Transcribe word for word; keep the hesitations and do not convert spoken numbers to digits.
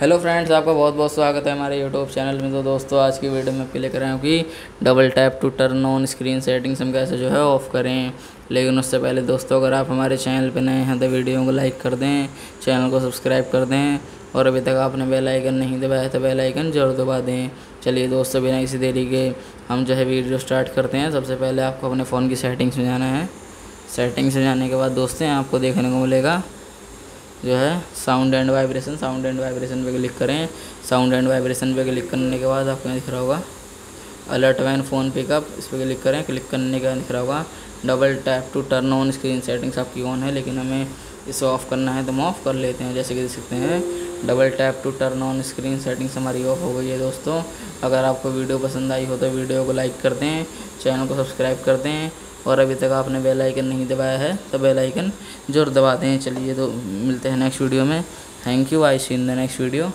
Hello friends, आपका बहुत बहुत स्वागत है हमारे यूट्यूब चैनल में। तो दोस्तों, आज की वीडियो में प्ले कर रहा हूँ कि double tap to turn on screen settings हम कैसे जो है ऑफ़ करें। लेकिन उससे पहले दोस्तों, अगर आप हमारे चैनल पर नए हैं तो वीडियो को लाइक कर दें, चैनल को सब्सक्राइब कर दें, और अभी तक आपने बेल आइकन नहीं दबाया तो बेल आइकन जरूर दबा दें। चलिए दोस्तों, बिना किसी देरी के हम जो है वीडियो स्टार्ट करते हैं। सबसे पहले आपको अपने फ़ोन की सेटिंग्स में जाना है। सेटिंग्स में जाने के बाद दोस्तों, आपको देखने को मिलेगा जो है sound and vibration. Sound and vibration पे क्लिक करें। साउंड एंड वाइब्रेशन पे क्लिक करने के बाद आपको दिख रहा होगा अलर्ट वैन फ़ोन पिकअप, इस पर क्लिक करें। क्लिक करने के बाद दिख रहा होगा double tap to turn on screen settings आपकी ऑन है, लेकिन हमें इसे ऑफ़ करना है तो हम ऑफ़ कर लेते हैं। जैसे कि देख सकते हैं, double tap to turn on screen settings हमारी ऑफ हो गई है। दोस्तों, अगर आपको वीडियो पसंद आई हो तो वीडियो को लाइक कर दें, चैनल को सब्सक्राइब कर दें, और अभी तक आपने बेल आइकन नहीं दबाया है तो बेल आइकन जरूर दबाते हैं। चलिए तो मिलते हैं नेक्स्ट वीडियो में। Thank you, I see in the next video.